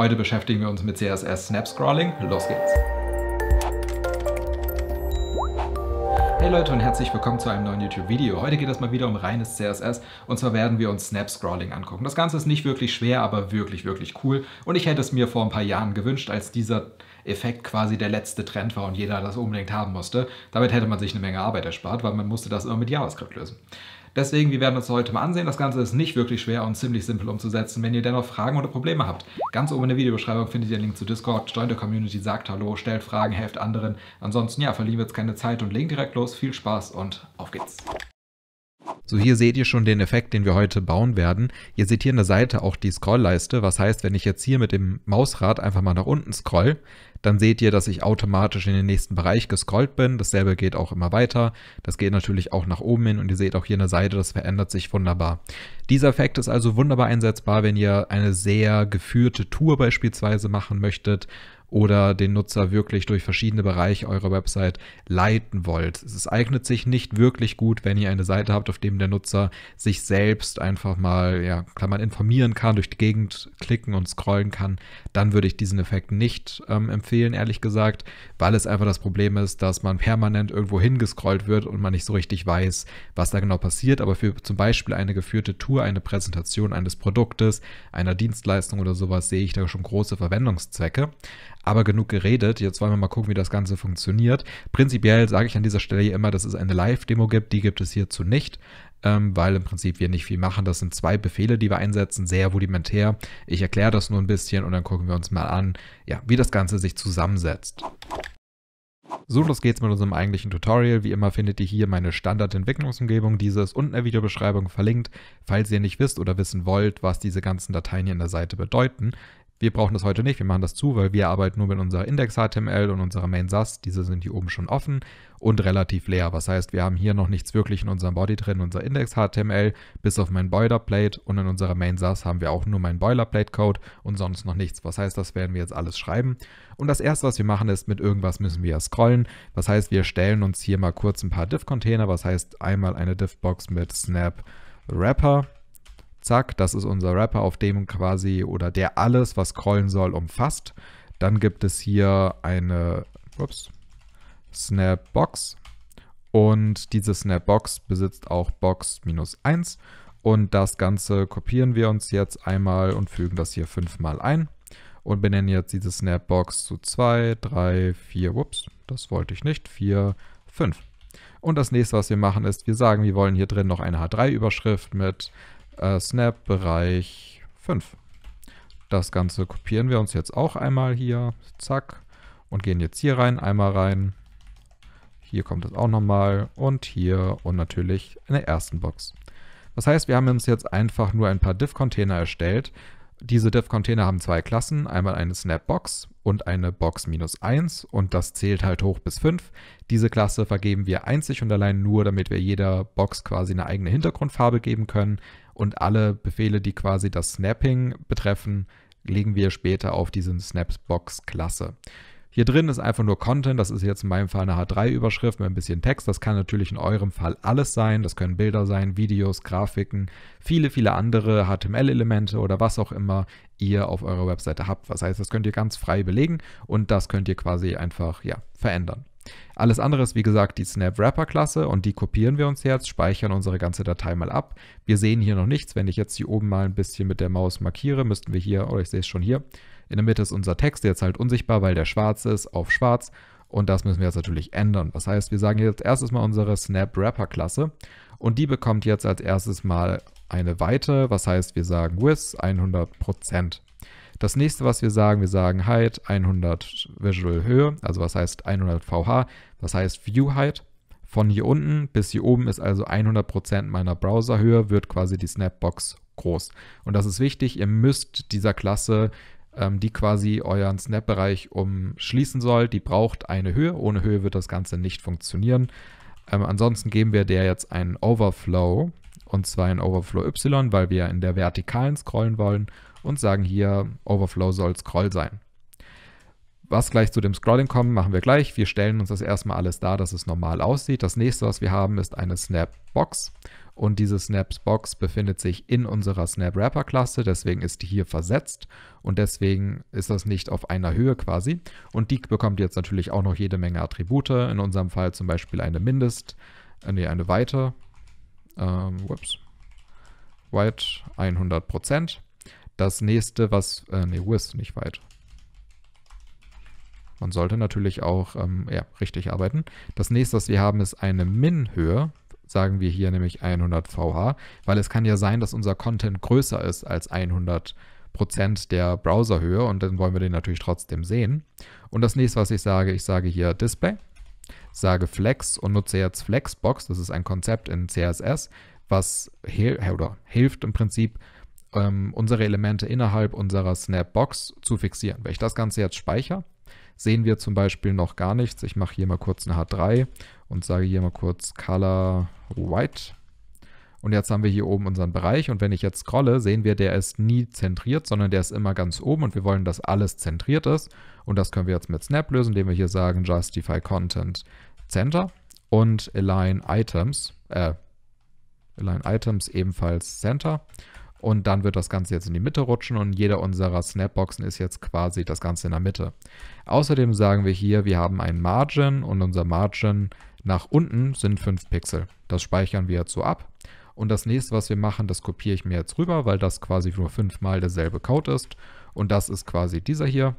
Heute beschäftigen wir uns mit CSS Snap Scrolling. Los geht's! Hey Leute und herzlich willkommen zu einem neuen YouTube-Video. Heute geht es mal wieder um reines CSS und zwar werden wir uns Snap-Scrolling angucken. Das Ganze ist nicht wirklich schwer, aber wirklich, wirklich cool und ich hätte es mir vor ein paar Jahren gewünscht, als dieser Effekt quasi der letzte Trend war und jeder das unbedingt haben musste. Damit hätte man sich eine Menge Arbeit erspart, weil man musste das immer mit JavaScript lösen. Deswegen, wir werden uns heute mal ansehen. Das Ganze ist nicht wirklich schwer und ziemlich simpel umzusetzen, wenn ihr dennoch Fragen oder Probleme habt. Ganz oben in der Videobeschreibung findet ihr den Link zu Discord, joint der Community, sagt Hallo, stellt Fragen, helft anderen. Ansonsten, ja, verlieren wir jetzt keine Zeit und legen direkt los. Viel Spaß und auf geht's! So, hier seht ihr schon den Effekt, den wir heute bauen werden. Ihr seht hier an der Seite auch die Scrollleiste, was heißt, wenn ich jetzt hier mit dem Mausrad einfach mal nach unten scroll, dann seht ihr, dass ich automatisch in den nächsten Bereich gescrollt bin. Dasselbe geht auch immer weiter. Das geht natürlich auch nach oben hin und ihr seht auch hier an der Seite, das verändert sich wunderbar. Dieser Effekt ist also wunderbar einsetzbar, wenn ihr eine sehr geführte Tour beispielsweise machen möchtet oder den Nutzer wirklich durch verschiedene Bereiche eurer Website leiten wollt. Es eignet sich nicht wirklich gut, wenn ihr eine Seite habt, auf dem der Nutzer sich selbst einfach mal, ja, Klammern informieren kann, durch die Gegend klicken und scrollen kann. Dann würde ich diesen Effekt nicht empfehlen, ehrlich gesagt, weil es einfach das Problem ist, dass man permanent irgendwo hingescrollt wird und man nicht so richtig weiß, was da genau passiert. Aber für zum Beispiel eine geführte Tour, eine Präsentation eines Produktes, einer Dienstleistung oder sowas, sehe ich da schon große Verwendungszwecke. Aber genug geredet, jetzt wollen wir mal gucken, wie das Ganze funktioniert. Prinzipiell sage ich an dieser Stelle immer, dass es eine Live-Demo gibt, die gibt es hierzu nicht, weil im Prinzip wir nicht viel machen. Das sind zwei Befehle, die wir einsetzen, sehr rudimentär. Ich erkläre das nur ein bisschen und dann gucken wir uns mal an, ja, wie das Ganze sich zusammensetzt. So, los geht's mit unserem eigentlichen Tutorial. Wie immer findet ihr hier meine Standardentwicklungsumgebung. Diese ist unten in der Videobeschreibung verlinkt, falls ihr nicht wisst oder wissen wollt, was diese ganzen Dateien hier an der Seite bedeuten. Wir brauchen das heute nicht, wir machen das zu, weil wir arbeiten nur mit unserer Index-HTML und unserer Main-SASS. Diese sind hier oben schon offen und relativ leer. Was heißt, wir haben hier noch nichts wirklich in unserem Body drin, unser Index-HTML, bis auf mein Boilerplate. Und in unserer Main-SASS haben wir auch nur meinen Boilerplate-Code und sonst noch nichts. Was heißt, das werden wir jetzt alles schreiben. Und das Erste, was wir machen, ist, mit irgendwas müssen wir scrollen. Was heißt, wir stellen uns hier mal kurz ein paar Div-Container. Was heißt, einmal eine Div-Box mit Snap-Wrapper. Zack, das ist unser Wrapper, auf dem quasi oder der alles, was scrollen soll, umfasst. Dann gibt es hier eine Snapbox und diese Snapbox besitzt auch Box-1 und das Ganze kopieren wir uns jetzt einmal und fügen das hier 5-mal ein und benennen jetzt diese Snapbox zu 2, 3, 4, das wollte ich nicht, 4, 5. Und das nächste, was wir machen, ist, wir sagen, wir wollen hier drin noch eine H3-Überschrift mit Snap Bereich 5. Das Ganze kopieren wir uns jetzt auch einmal hier, zack, und gehen jetzt hier rein, einmal rein. Hier kommt es auch nochmal und hier und natürlich in der ersten Box. Das heißt, wir haben uns jetzt einfach nur ein paar Div-Container erstellt. Diese Div-Container haben zwei Klassen, einmal eine Snapbox und eine Box-1 und das zählt halt hoch bis 5. Diese Klasse vergeben wir einzig und allein nur, damit wir jeder Box quasi eine eigene Hintergrundfarbe geben können und alle Befehle, die quasi das Snapping betreffen, legen wir später auf diese Snapbox-Klasse. Hier drin ist einfach nur Content, das ist jetzt in meinem Fall eine H3-Überschrift mit ein bisschen Text. Das kann natürlich in eurem Fall alles sein, das können Bilder sein, Videos, Grafiken, viele, viele andere HTML-Elemente oder was auch immer ihr auf eurer Webseite habt. Das heißt, das könnt ihr ganz frei belegen und das könnt ihr quasi einfach, ja, verändern. Alles andere ist, wie gesagt, die Snap-Wrapper-Klasse und die kopieren wir uns jetzt, speichern unsere ganze Datei mal ab. Wir sehen hier noch nichts, wenn ich jetzt hier oben mal ein bisschen mit der Maus markiere, müssten wir hier, oder ich sehe es schon hier, in der Mitte ist unser Text jetzt halt unsichtbar, weil der schwarz ist, auf schwarz und das müssen wir jetzt natürlich ändern. Das heißt, wir sagen jetzt erstes mal unsere Snap-Wrapper-Klasse und die bekommt jetzt als erstes mal eine Weite, was heißt, wir sagen Width 100%. Das nächste, was wir sagen Height 100 Visual Höhe, also was heißt 100 VH, was heißt View Height. Von hier unten bis hier oben ist also 100% meiner Browserhöhe, wird quasi die Snapbox groß. Und das ist wichtig, ihr müsst dieser Klasse, die quasi euren Snap-Bereich umschließen soll, die braucht eine Höhe, ohne Höhe wird das Ganze nicht funktionieren. Ansonsten geben wir der jetzt einen Overflow, und zwar einen Overflow Y, weil wir in der Vertikalen scrollen wollen. Und sagen hier, Overflow soll Scroll sein. Was gleich zu dem Scrolling kommt, machen wir gleich. Wir stellen uns das erstmal alles dar, dass es normal aussieht. Das nächste, was wir haben, ist eine Snapbox. und diese Snapbox befindet sich in unserer SnapWrapper-Klasse, deswegen ist die hier versetzt und deswegen ist das nicht auf einer Höhe quasi. Und die bekommt jetzt natürlich auch noch jede Menge Attribute, in unserem Fall zum Beispiel eine Weite, White 100%. Das nächste, was, width, nicht weit. Man sollte natürlich auch richtig arbeiten. Das nächste, was wir haben, ist eine Min-Höhe. Sagen wir hier nämlich 100 VH, weil es kann ja sein, dass unser Content größer ist als 100% der Browserhöhe und dann wollen wir den natürlich trotzdem sehen. Und das nächste, was ich sage hier Display, sage Flex und nutze jetzt Flexbox. Das ist ein Konzept in CSS, was hilft im Prinzip, unsere Elemente innerhalb unserer Snapbox zu fixieren. Wenn ich das Ganze jetzt speichere, sehen wir zum Beispiel noch gar nichts. Ich mache hier mal kurz eine H3 und sage hier mal kurz Color White. Und jetzt haben wir hier oben unseren Bereich. Und wenn ich jetzt scrolle, sehen wir, der ist nie zentriert, sondern der ist immer ganz oben. Und wir wollen, dass alles zentriert ist. Und das können wir jetzt mit Snap lösen, indem wir hier sagen Justify Content Center und Align Items ebenfalls Center. Und dann wird das Ganze jetzt in die Mitte rutschen und jeder unserer Snapboxen ist jetzt quasi das Ganze in der Mitte. Außerdem sagen wir hier, wir haben einen Margin und unser Margin nach unten sind 5 Pixel. Das speichern wir jetzt so ab. Und das nächste, was wir machen, das kopiere ich mir jetzt rüber, weil das quasi nur 5-mal derselbe Code ist. Und das ist quasi dieser hier.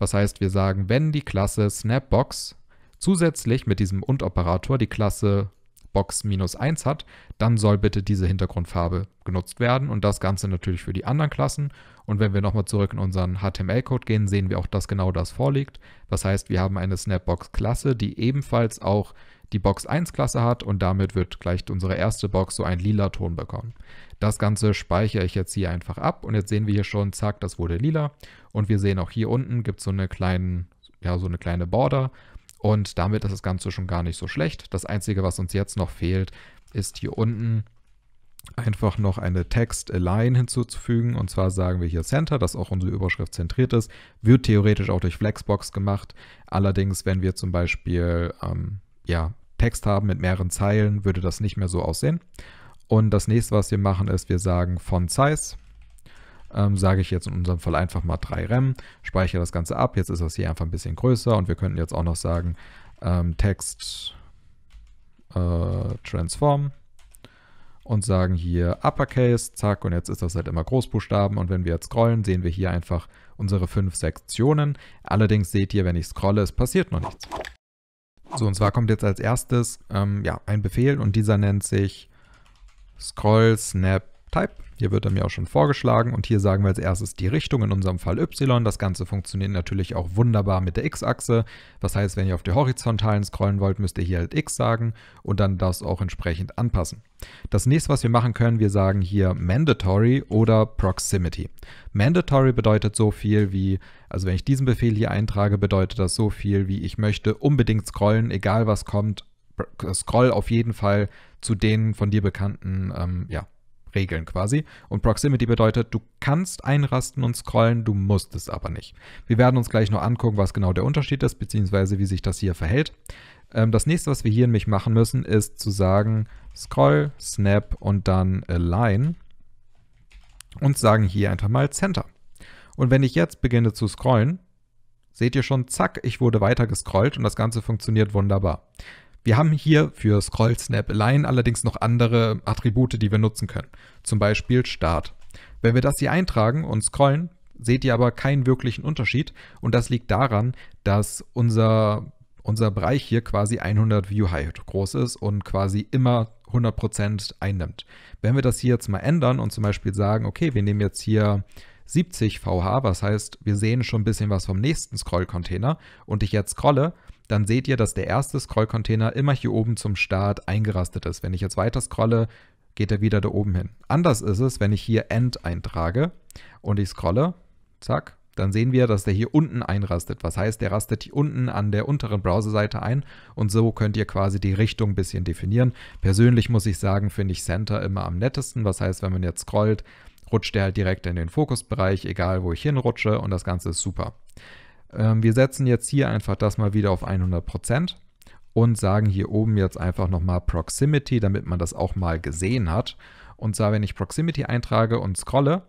Das heißt, wir sagen, wenn die Klasse Snapbox zusätzlich mit diesem und-Operator die Klasse Box-1 hat, dann soll bitte diese Hintergrundfarbe genutzt werden und das Ganze natürlich für die anderen Klassen. Und wenn wir nochmal zurück in unseren HTML-Code gehen, sehen wir auch, dass genau das vorliegt. Das heißt, wir haben eine Snapbox-Klasse, die ebenfalls auch die Box-1-Klasse hat und damit wird gleich unsere erste Box so einen lila Ton bekommen. Das Ganze speichere ich jetzt hier einfach ab und jetzt sehen wir hier schon, zack, das wurde lila. Und wir sehen auch hier unten gibt es so eine kleine Border. Und damit ist das Ganze schon gar nicht so schlecht. Das Einzige, was uns jetzt noch fehlt, ist hier unten einfach noch eine Text-Align hinzuzufügen. Und zwar sagen wir hier Center, dass auch unsere Überschrift zentriert ist. Wird theoretisch auch durch Flexbox gemacht. Allerdings, wenn wir zum Beispiel Text haben mit mehreren Zeilen, würde das nicht mehr so aussehen. Und das nächste, was wir machen, ist, wir sagen Font Size. Sage ich jetzt in unserem Fall einfach mal 3 Rem, speichere das Ganze ab, jetzt ist das hier einfach ein bisschen größer und wir könnten jetzt auch noch sagen Text Transform und sagen hier Uppercase, zack, und jetzt ist das halt immer Großbuchstaben und wenn wir jetzt scrollen, sehen wir hier einfach unsere 5 Sektionen, allerdings seht ihr, wenn ich scrolle, es passiert noch nichts. So, und zwar kommt jetzt als erstes ein Befehl und dieser nennt sich Scroll Snap Type. Hier wird er mir auch schon vorgeschlagen und hier sagen wir als erstes die Richtung, in unserem Fall Y. Das Ganze funktioniert natürlich auch wunderbar mit der X-Achse. Das heißt, wenn ihr auf die Horizontalen scrollen wollt, müsst ihr hier halt X sagen und dann das auch entsprechend anpassen. Das nächste, was wir machen können, wir sagen hier Mandatory oder Proximity. Mandatory bedeutet so viel wie, also wenn ich diesen Befehl hier eintrage, bedeutet das so viel wie ich möchte unbedingt scrollen, egal was kommt, scroll auf jeden Fall zu den von dir bekannten, Regeln quasi. Und Proximity bedeutet, du kannst einrasten und scrollen, du musst es aber nicht. Wir werden uns gleich noch angucken, was genau der Unterschied ist, beziehungsweise wie sich das hier verhält. Das nächste, was wir hier nämlich machen müssen, ist zu sagen, Scroll, Snap und dann Align und sagen hier einfach mal Center. Und wenn ich jetzt beginne zu scrollen, seht ihr schon, zack, ich wurde weiter gescrollt und das Ganze funktioniert wunderbar. Wir haben hier für Scroll, Snap, Align allerdings noch andere Attribute, die wir nutzen können. Zum Beispiel Start. Wenn wir das hier eintragen und scrollen, seht ihr aber keinen wirklichen Unterschied. Und das liegt daran, dass unser Bereich hier quasi 100 View Height groß ist und quasi immer 100% einnimmt. Wenn wir das hier jetzt mal ändern und zum Beispiel sagen, okay, wir nehmen jetzt hier 70 VH, was heißt, wir sehen schon ein bisschen was vom nächsten Scroll-Container und ich jetzt scrolle, dann seht ihr, dass der erste Scroll-Container immer hier oben zum Start eingerastet ist. Wenn ich jetzt weiter scrolle, geht er wieder da oben hin. Anders ist es, wenn ich hier End eintrage und ich scrolle, zack, dann sehen wir, dass der hier unten einrastet. Was heißt, der rastet hier unten an der unteren Browserseite ein und so könnt ihr quasi die Richtung ein bisschen definieren. Persönlich muss ich sagen, finde ich Center immer am nettesten. Was heißt, wenn man jetzt scrollt, rutscht der halt direkt in den Fokusbereich, egal wo ich hinrutsche und das Ganze ist super. Wir setzen jetzt hier einfach das mal wieder auf 100% und sagen hier oben jetzt einfach nochmal Proximity, damit man das auch mal gesehen hat. Und zwar, wenn ich Proximity eintrage und scrolle,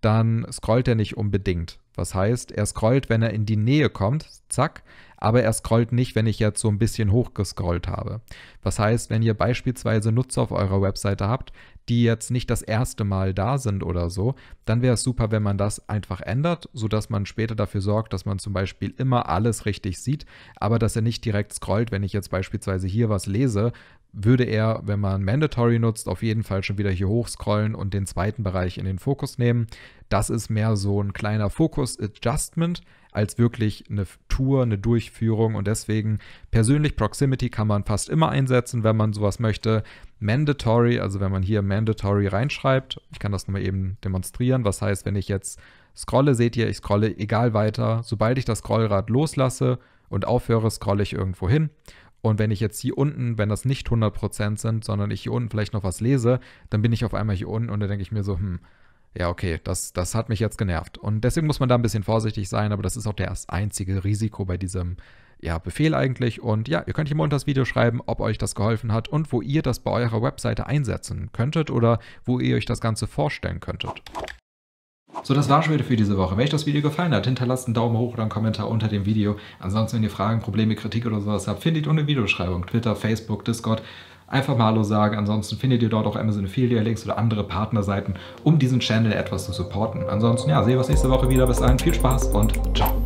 dann scrollt er nicht unbedingt. Was heißt, er scrollt, wenn er in die Nähe kommt, zack, aber er scrollt nicht, wenn ich jetzt so ein bisschen hochgescrollt habe. Was heißt, wenn ihr beispielsweise Nutzer auf eurer Webseite habt, die jetzt nicht das erste Mal da sind oder so, dann wäre es super, wenn man das einfach ändert, sodass man später dafür sorgt, dass man zum Beispiel immer alles richtig sieht, aber dass er nicht direkt scrollt, wenn ich jetzt beispielsweise hier was lese, würde er, wenn man Mandatory nutzt, auf jeden Fall schon wieder hier hochscrollen und den zweiten Bereich in den Fokus nehmen. Das ist mehr so ein kleiner Fokus-Adjustment als wirklich eine Tour, eine Durchführung, und deswegen persönlich Proximity kann man fast immer einsetzen, wenn man sowas möchte. Mandatory, also wenn man hier Mandatory reinschreibt, ich kann das nochmal eben demonstrieren, was heißt, wenn ich jetzt scrolle, seht ihr, ich scrolle egal weiter, sobald ich das Scrollrad loslasse und aufhöre, scrolle ich irgendwo hin. Und wenn ich jetzt hier unten, wenn das nicht 100% sind, sondern ich hier unten vielleicht noch was lese, dann bin ich auf einmal hier unten und dann denke ich mir so, ja okay, das hat mich jetzt genervt. Und deswegen muss man da ein bisschen vorsichtig sein, aber das ist auch das einzige Risiko bei diesem Befehl eigentlich. Und ja, ihr könnt hier mal unter das Video schreiben, ob euch das geholfen hat und wo ihr das bei eurer Webseite einsetzen könntet oder wo ihr euch das Ganze vorstellen könntet. So, das war schon wieder für diese Woche. Wenn euch das Video gefallen hat, hinterlasst einen Daumen hoch oder einen Kommentar unter dem Video. Ansonsten, wenn ihr Fragen, Probleme, Kritik oder sowas habt, findet ihr unter der Videobeschreibung Twitter, Facebook, Discord. Einfach mal Hallo sagen. Ansonsten findet ihr dort auch Amazon Affiliate Links oder andere Partnerseiten, um diesen Channel etwas zu supporten. Ansonsten, ja, sehen wir uns nächste Woche wieder. Bis dahin, viel Spaß und ciao.